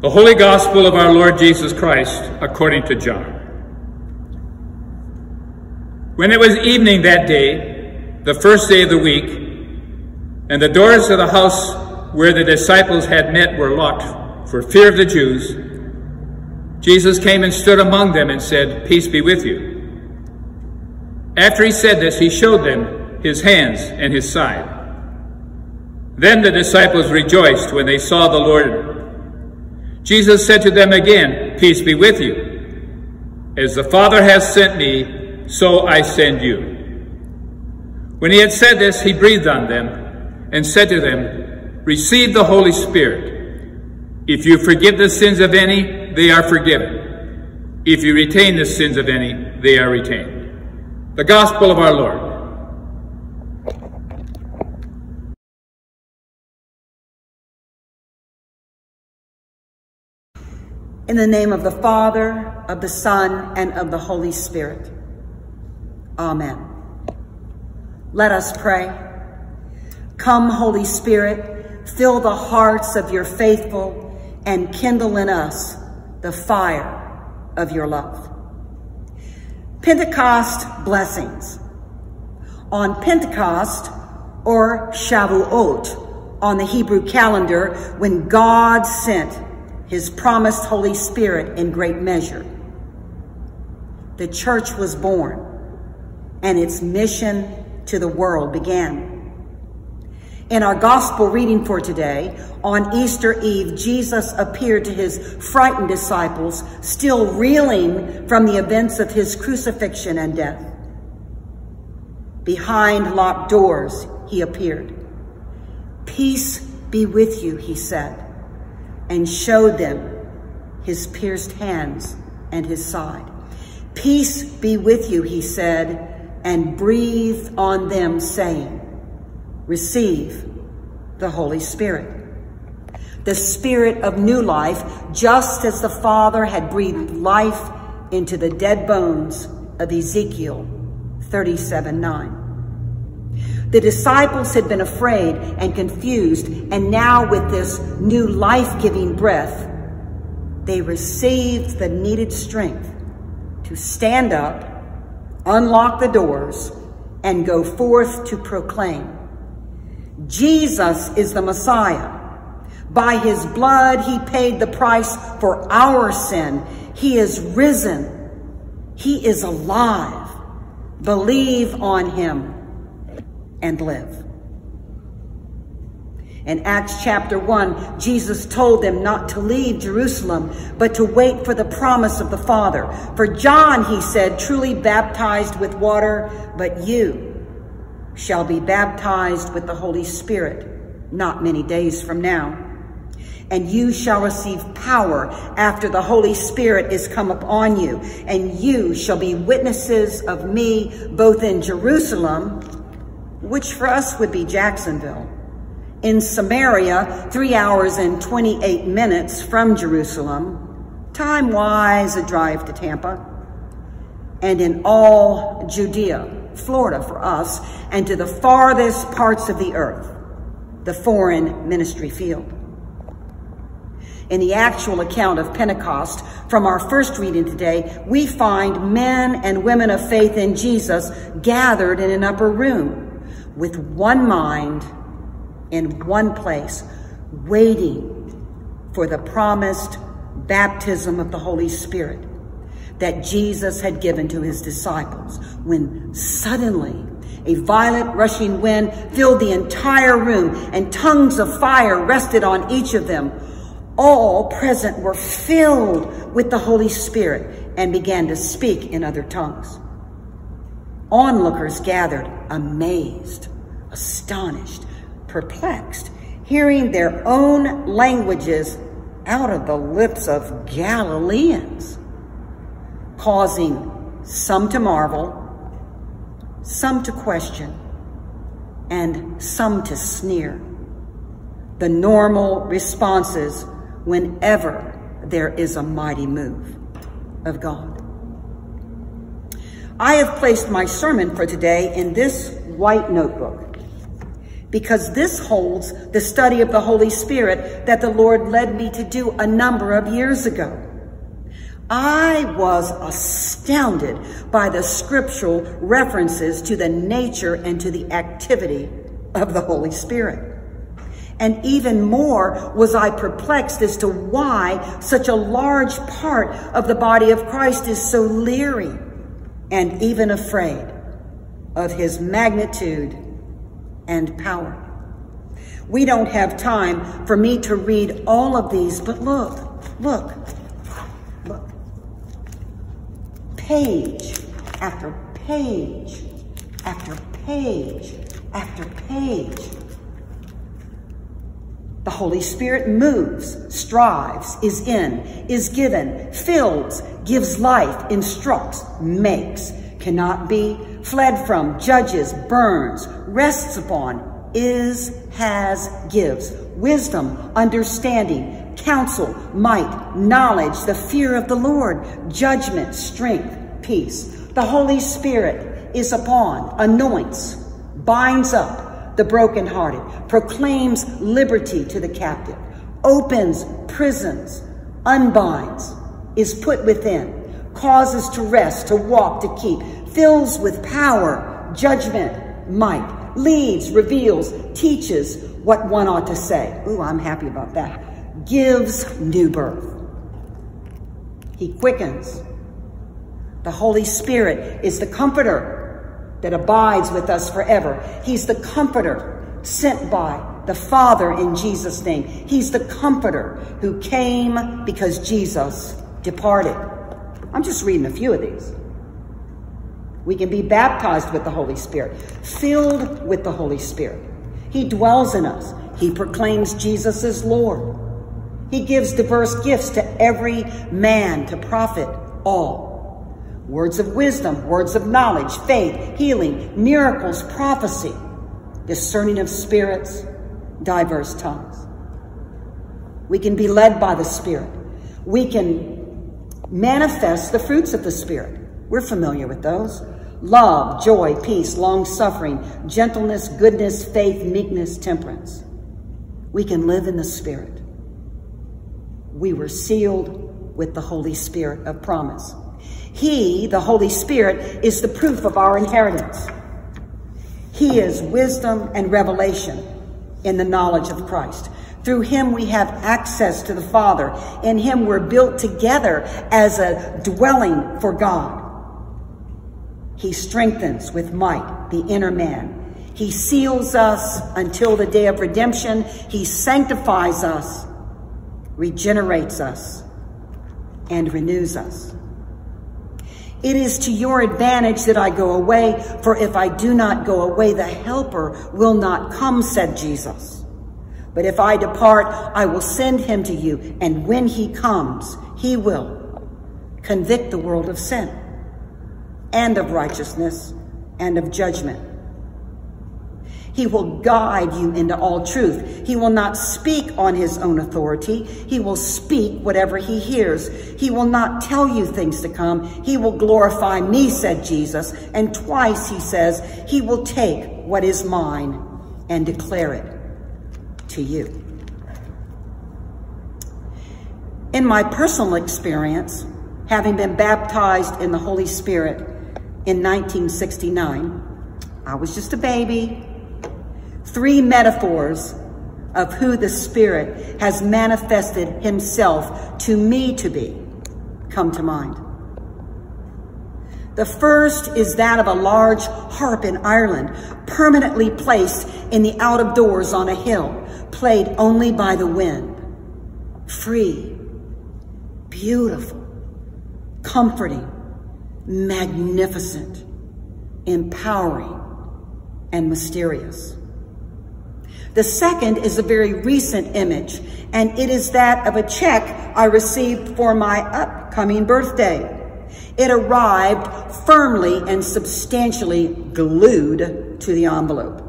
The Holy Gospel of our Lord Jesus Christ according to John. When it was evening that day, the first day of the week, and the doors of the house where the disciples had met were locked for fear of the Jews, Jesus came and stood among them and said, "Peace be with you." After he said this, he showed them his hands and his side. Then the disciples rejoiced when they saw the Lord. Jesus said to them again, "Peace be with you. As the Father has sent me, so I send you." When he had said this, he breathed on them and said to them, "Receive the Holy Spirit. If you forgive the sins of any, they are forgiven. If you retain the sins of any, they are retained." The Gospel of our Lord. In the name of the Father, of the Son, and of the Holy Spirit. Amen. Let us pray. Come, Holy Spirit, fill the hearts of your faithful and kindle in us the fire of your love. Pentecost blessings. On Pentecost, or Shavuot, on the Hebrew calendar, when God sent his promised Holy Spirit in great measure, the church was born and its mission to the world began. In our gospel reading for today, on Easter Eve, Jesus appeared to his frightened disciples, still reeling from the events of his crucifixion and death. Behind locked doors, he appeared. "Peace be with you," he said, and showed them his pierced hands and his side. "Peace be with you," he said, and breathed on them, saying, "Receive the Holy Spirit." The Spirit of new life, just as the Father had breathed life into the dead bones of Ezekiel 37:9. The disciples had been afraid and confused, and now with this new life-giving breath, they received the needed strength to stand up, unlock the doors, and go forth to proclaim, Jesus is the Messiah. By his blood, he paid the price for our sin. He is risen. He is alive. Believe on him and live. In Acts chapter 1, Jesus told them not to leave Jerusalem, but to wait for the promise of the Father. "For John," he said, "truly baptized with water, but you shall be baptized with the Holy Spirit not many days from now. And you shall receive power after the Holy Spirit is come upon you, and you shall be witnesses of me both in Jerusalem," which for us would be Jacksonville, "in Samaria, 3 hours and 28 minutes from Jerusalem," time-wise a drive to Tampa, "and in all Judea," Florida for us, "and to the farthest parts of the earth," the foreign ministry field. In the actual account of Pentecost from our first reading today, we find men and women of faith in Jesus gathered in an upper room, with one mind, in one place, waiting for the promised baptism of the Holy Spirit that Jesus had given to his disciples, when suddenly a violent rushing wind filled the entire room and tongues of fire rested on each of them. All present were filled with the Holy Spirit and began to speak in other tongues. Onlookers gathered, amazed, astonished, perplexed, hearing their own languages out of the lips of Galileans, causing some to marvel, some to question, and some to sneer. The normal responses whenever there is a mighty move of God. I have placed my sermon for today in this white notebook. because this holds the study of the Holy Spirit that the Lord led me to do a number of years ago. I was astounded by the scriptural references to the nature and to the activity of the Holy Spirit. And even more was I perplexed as to why such a large part of the body of Christ is so leery and even afraid of his magnitude and power. We don't have time for me to read all of these, but look. Page after page after page after page. The Holy Spirit moves, strives, is in, is given, fills, gives life, instructs, makes, cannot be, fled from, judges, burns, rests upon, is, has, gives, wisdom, understanding, counsel, might, knowledge, the fear of the Lord, judgment, strength, peace. The Holy Spirit is upon, anoints, binds up the brokenhearted, proclaims liberty to the captive, opens prisons, unbinds, is put within, causes to rest, to walk, to keep, fills with power, judgment, might, leads, reveals, teaches what one ought to say. Ooh, I'm happy about that. Gives new birth. He quickens. The Holy Spirit is the comforter that abides with us forever. He's the comforter sent by the Father in Jesus' name. He's the comforter who came because Jesus departed. I'm just reading a few of these. We can be baptized with the Holy Spirit, filled with the Holy Spirit. He dwells in us. He proclaims Jesus is Lord. He gives diverse gifts to every man to profit all. Words of wisdom, words of knowledge, faith, healing, miracles, prophecy, discerning of spirits, diverse tongues. We can be led by the Spirit. We can manifest the fruits of the Spirit. We're familiar with those. Love, joy, peace, long-suffering, gentleness, goodness, faith, meekness, temperance. We can live in the Spirit. We were sealed with the Holy Spirit of promise. He, the Holy Spirit, is the proof of our inheritance. He is wisdom and revelation in the knowledge of Christ. Through him we have access to the Father. In him we're built together as a dwelling for God. He strengthens with might the inner man. He seals us until the day of redemption. He sanctifies us, regenerates us, and renews us. It is to your advantage that I go away, for if I do not go away, the helper will not come, said Jesus. But if I depart, I will send him to you, and when he comes, he will convict the world of sin and of righteousness and of judgment. He will guide you into all truth. He will not speak on his own authority. He will speak whatever he hears. He will not tell you things to come. He will glorify me, said Jesus. And twice he says, he will take what is mine and declare it to you. In my personal experience, having been baptized in the Holy Spirit in 1969, I was just a baby. Three metaphors of who the Spirit has manifested himself to me to be come to mind. The first is that of a large harp in Ireland, permanently placed in the out of doors on a hill, played only by the wind. Free, beautiful, comforting, magnificent, empowering, and mysterious. The second is a very recent image, and it is that of a check I received for my upcoming birthday. It arrived firmly and substantially glued to the envelope.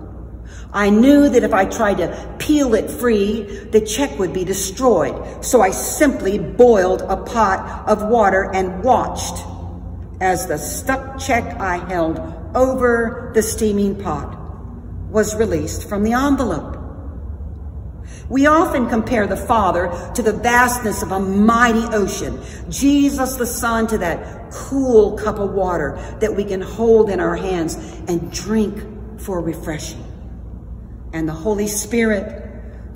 I knew that if I tried to peel it free, the check would be destroyed, so I simply boiled a pot of water and watched as the stuck check I held over the steaming pot was released from the envelope. We often compare the Father to the vastness of a mighty ocean, Jesus the Son to that cool cup of water that we can hold in our hands and drink for refreshing, and the Holy Spirit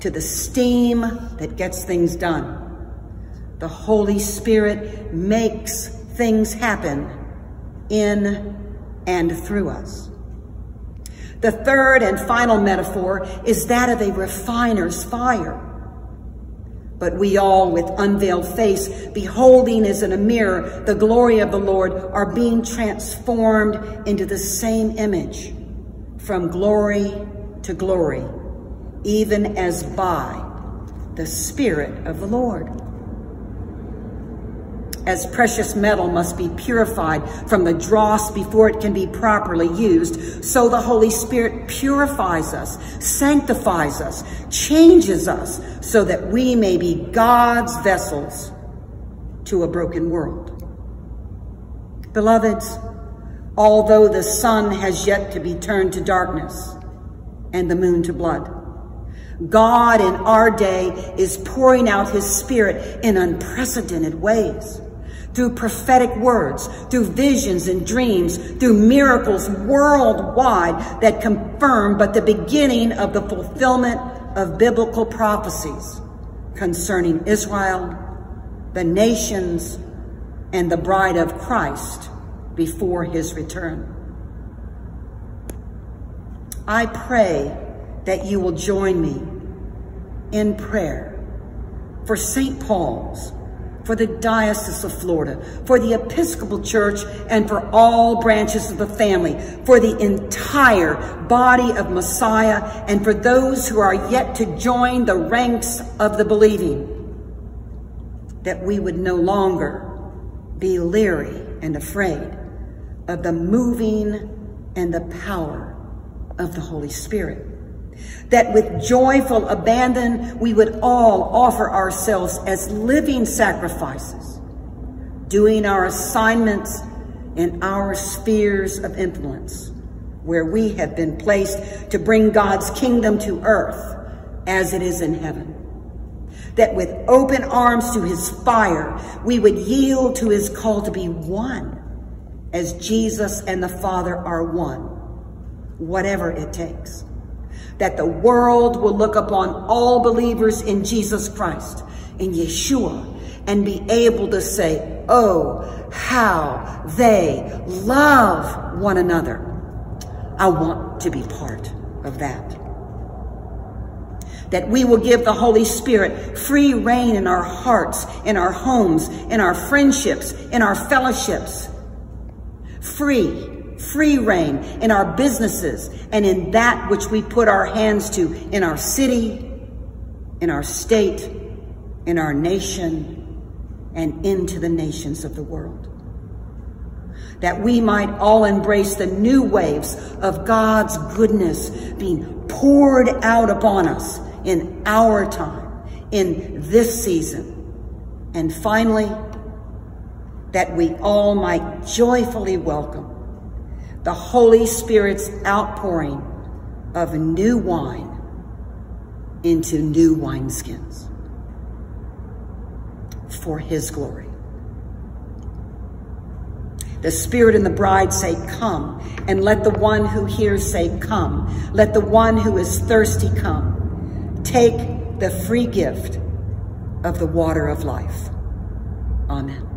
to the steam that gets things done. The Holy Spirit makes things happen in and through us. The third and final metaphor is that of a refiner's fire. But we all, with unveiled face, beholding as in a mirror the glory of the Lord, are being transformed into the same image from glory to glory, even as by the Spirit of the Lord. As precious metal must be purified from the dross before it can be properly used, so the Holy Spirit purifies us, sanctifies us, changes us, so that we may be God's vessels to a broken world. Beloveds, although the sun has yet to be turned to darkness and the moon to blood, God in our day is pouring out his Spirit in unprecedented ways, through prophetic words, through visions and dreams, through miracles worldwide that confirm but the beginning of the fulfillment of biblical prophecies concerning Israel, the nations, and the bride of Christ before his return. I pray that you will join me in prayer for St. Paul's, for the Diocese of Florida, for the Episcopal Church, and for all branches of the family, for the entire body of Messiah, and for those who are yet to join the ranks of the believing, that we would no longer be leery and afraid of the moving and the power of the Holy Spirit. That with joyful abandon, we would all offer ourselves as living sacrifices, doing our assignments in our spheres of influence, where we have been placed to bring God's kingdom to earth as it is in heaven. That with open arms to his fire, we would yield to his call to be one, as Jesus and the Father are one, whatever it takes. That the world will look upon all believers in Jesus Christ, in Yeshua, and be able to say, "Oh, how they love one another. I want to be part of that." That we will give the Holy Spirit free reign in our hearts, in our homes, in our friendships, in our fellowships. Free reign in our businesses and in that which we put our hands to, in our city, in our state, in our nation, and into the nations of the world. That we might all embrace the new waves of God's goodness being poured out upon us in our time, in this season. And finally, that we all might joyfully welcome the Holy Spirit's outpouring of new wine into new wineskins for his glory. The Spirit and the bride say, "Come," and let the one who hears say, "Come." Let the one who is thirsty come. Take the free gift of the water of life. Amen.